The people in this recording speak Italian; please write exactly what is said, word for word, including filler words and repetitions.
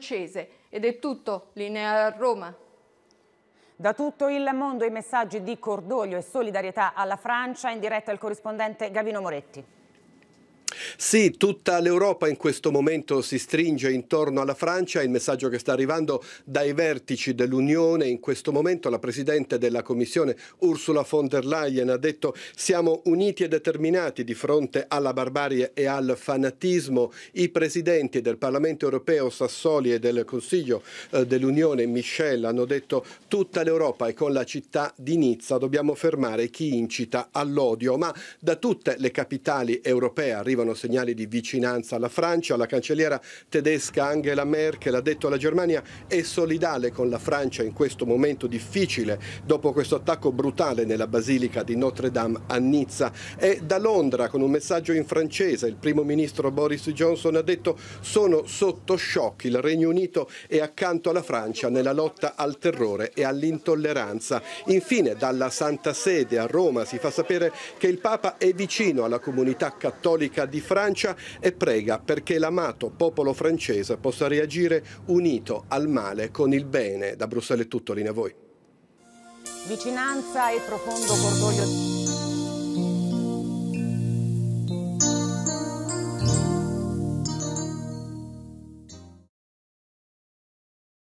francese. Ed è tutto, linea a Roma. Da tutto il mondo i messaggi di cordoglio e solidarietà alla Francia, in diretta il corrispondente Gavino Moretti. Sì, tutta l'Europa in questo momento si stringe intorno alla Francia, il messaggio che sta arrivando dai vertici dell'Unione. In questo momento la Presidente della Commissione Ursula von der Leyen ha detto: siamo uniti e determinati di fronte alla barbarie e al fanatismo. I Presidenti del Parlamento europeo Sassoli e del Consiglio dell'Unione Michel hanno detto: tutta l'Europa e con la città di Nizza dobbiamo fermare chi incita all'odio. Ma da tutte le capitali europee arrivano segnali di vicinanza alla Francia. La cancelliera tedesca Angela Merkel ha detto: la Germania è solidale con la Francia in questo momento difficile dopo questo attacco brutale nella basilica di Notre Dame a Nizza. E da Londra, con un messaggio in francese, il primo ministro Boris Johnson ha detto: sono sotto shock, il Regno Unito è accanto alla Francia nella lotta al terrore e all'intolleranza. Infine, dalla Santa Sede a Roma si fa sapere che il Papa è vicino alla comunità cattolica di Francia e prega perché l'amato popolo francese possa reagire unito al male con il bene. Da Bruxelles è tutto, linea a voi. Vicinanza e profondo cordoglio.